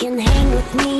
can hang with me.